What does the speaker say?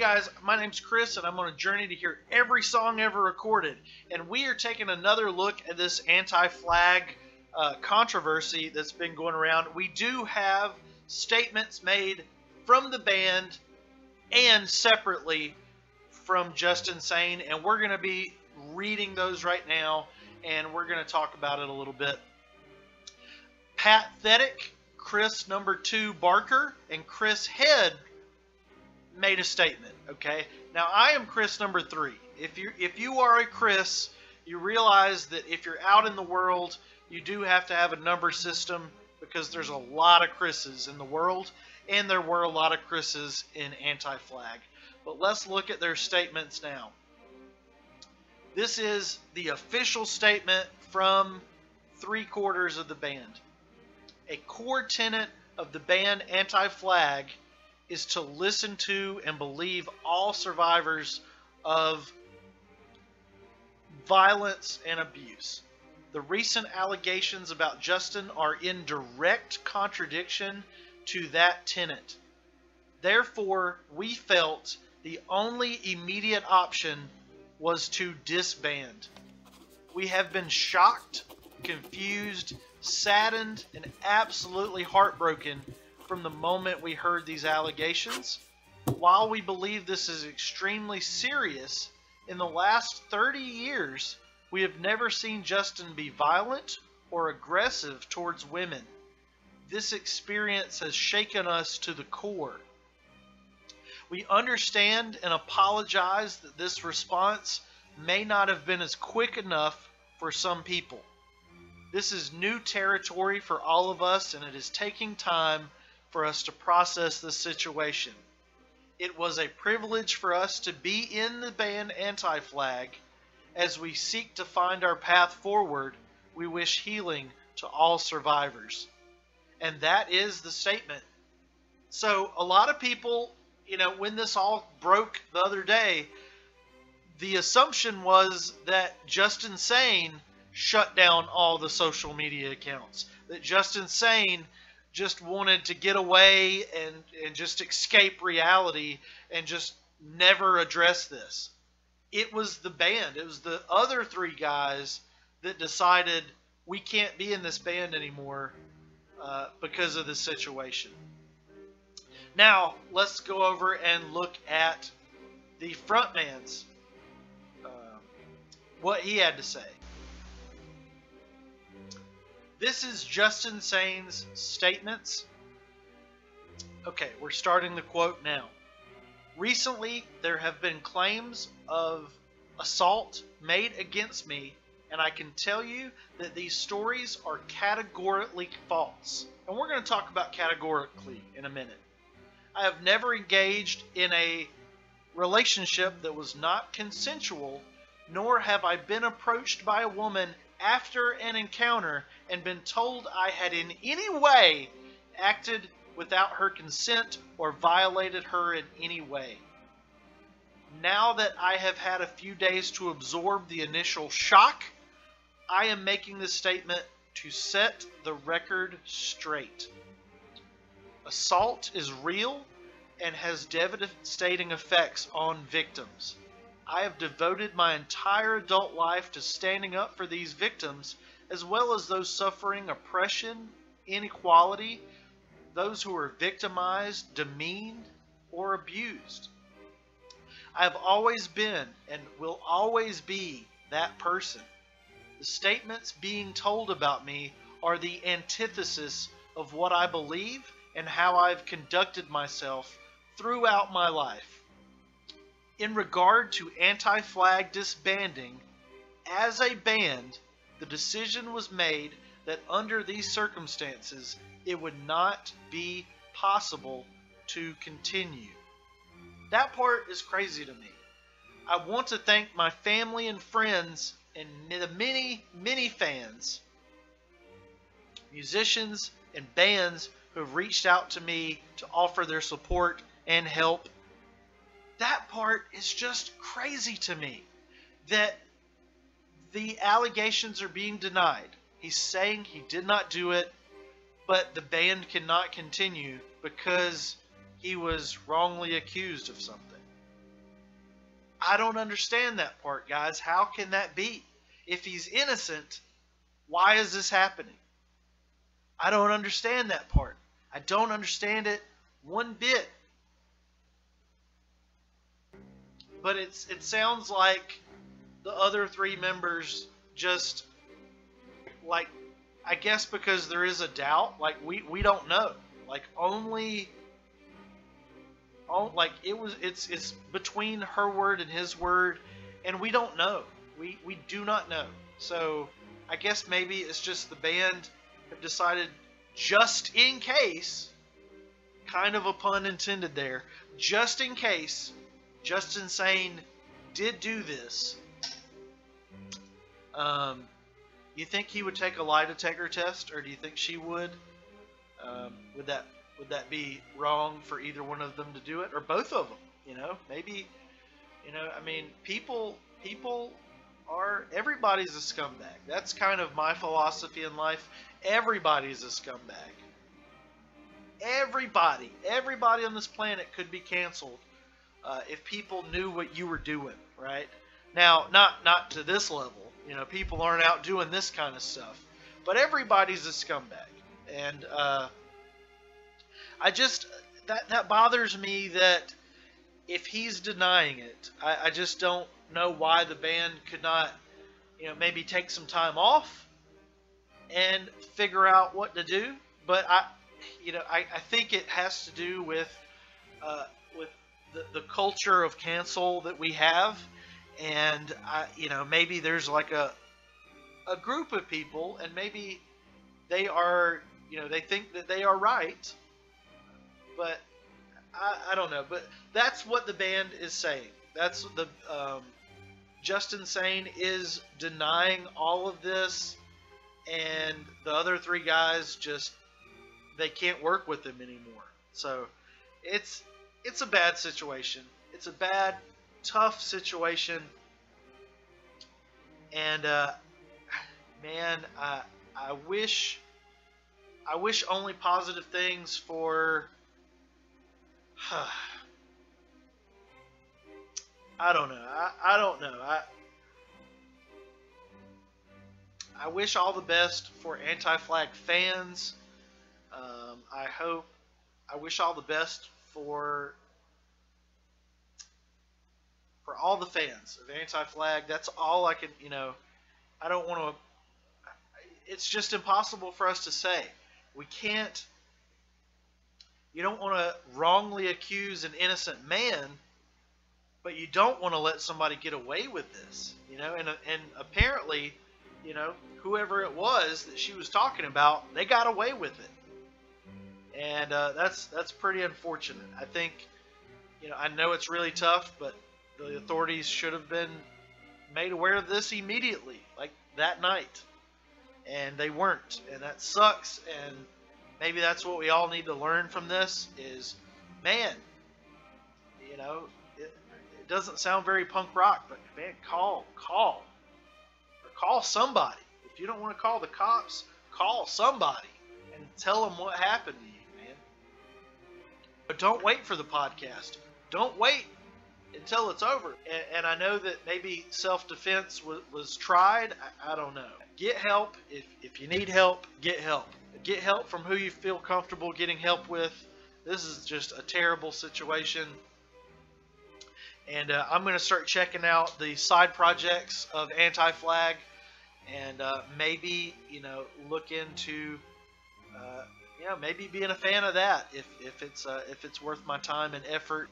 guys, my name's Chris, and I'm on a journey to hear every song ever recorded, and we are taking another look at this anti-flag controversy that's been going around. We do have statements made from the band and separately from Justin Sane, and we're going to be reading those right now, and we're going to talk about it a little bit. Pathetic, Chris #2 Barker, and Chris Head made a statement. Okay, now I am Chris #3. If you are a Chris, you realize that if you're out in the world, you do have to have a number system, because there's a lot of Chris's in the world, and there were a lot of Chris's in Anti-Flag. But let's look at their statements now. This is the official statement from 3/4 of the band. A core tenet of the band Anti-Flag is to listen to and believe all survivors of violence and abuse. The recent allegations about Justin are in direct contradiction to that tenet. Therefore, we felt the only immediate option was to disband. We have been shocked, confused, saddened, and absolutely heartbroken from the moment we heard these allegations. While we believe this is extremely serious, in the last 30 years, we have never seen Justin be violent or aggressive towards women. This experience has shaken us to the core. We understand and apologize that this response may not have been as quick enough for some people. This is new territory for all of us, and it is taking time for us to process the situation. It was a privilege for us to be in the band Anti-Flag. As we seek to find our path forward, we wish healing to all survivors. And that is the statement. So a lot of people, you know, when this all broke the other day, the assumption was that Justin Sane shut down all the social media accounts, that Justin Sane just wanted to get away and just escape reality and just never address this. It was the band. It was the other three guys that decided we can't be in this band anymore because of the situation. Now, let's go over and look at the frontman's, what he had to say. This is Justin Sane's statements. Okay, we're starting the quote now. Recently, there have been claims of assault made against me, and I can tell you that these stories are categorically false. And we're going to talk about categorically in a minute. I have never engaged in a relationship that was not consensual, nor have I been approached by a woman after an encounter and been told I had in any way acted without her consent or violated her in any way. Now that I have had a few days to absorb the initial shock, I am making this statement to set the record straight. Assault is real and has devastating effects on victims. I have devoted my entire adult life to standing up for these victims, as well as those suffering oppression, inequality, those who are victimized, demeaned, or abused. I have always been and will always be that person. The statements being told about me are the antithesis of what I believe and how I've conducted myself throughout my life. In regard to Anti-Flag disbanding, as a band, the decision was made that under these circumstances, it would not be possible to continue. That part is crazy to me. I want to thank my family and friends and the many, many fans, musicians, and bands who have reached out to me to offer their support and help. That part is just crazy to me, that the allegations are being denied. He's saying he did not do it, but the band cannot continue because he was wrongly accused of something. I don't understand that part, guys. How can that be? If he's innocent, why is this happening? I don't understand that part. I don't understand it one bit. But it sounds like the other three members just, like, I guess because there is a doubt, like, we don't know. Like, it's between her word and his word, and we don't know. We do not know. So I guess maybe it's just the band have decided, just in case, kind of a pun intended there, just in case Justin Sane did do this, you think he would take a lie detector test, or do you think she would? Would that be wrong for either one of them to do it, or both of them? You know, maybe. You know, I mean, people are, everybody's a scumbag. That's kind of my philosophy in life. Everybody's a scumbag. Everybody on this planet could be canceled. If people knew what you were doing, right? Now, not to this level. You know, people aren't out doing this kind of stuff. But everybody's a scumbag. And I just, that bothers me that if he's denying it, I just don't know why the band could not, you know, maybe take some time off and figure out what to do. But I think it has to do with the culture of cancel that we have, and maybe there's like a group of people, and maybe they are, they think that they are right, but I don't know. But that's what the band is saying. That's the Justin Sane is denying all of this, and the other three guys just, they can't work with him anymore. So it's a bad situation. It's a bad, tough situation. And man, I wish only positive things for, I don't know. I don't know. I wish all the best for Anti-Flag fans. I wish all the best for all the fans of Anti-Flag. That's all I can, I don't want to, it's just impossible for us to say. We can't, you don't want to wrongly accuse an innocent man, but you don't want to let somebody get away with this, and apparently, whoever it was that she was talking about, they got away with it. And that's pretty unfortunate. I think, I know it's really tough, but the authorities should have been made aware of this immediately, like that night. And they weren't, and that sucks. And maybe that's what we all need to learn from this is, man, it doesn't sound very punk rock, but man, call somebody. If you don't want to call the cops, call somebody and tell them what happened to you. But don't wait for the podcast. Don't wait until it's over. And I know that maybe self-defense was tried. I don't know. Get help. If you need help, get help. Get help from who you feel comfortable getting help with. This is just a terrible situation. And I'm going to start checking out the side projects of Anti-Flag. And maybe, look into... maybe being a fan of that if it's worth my time and effort.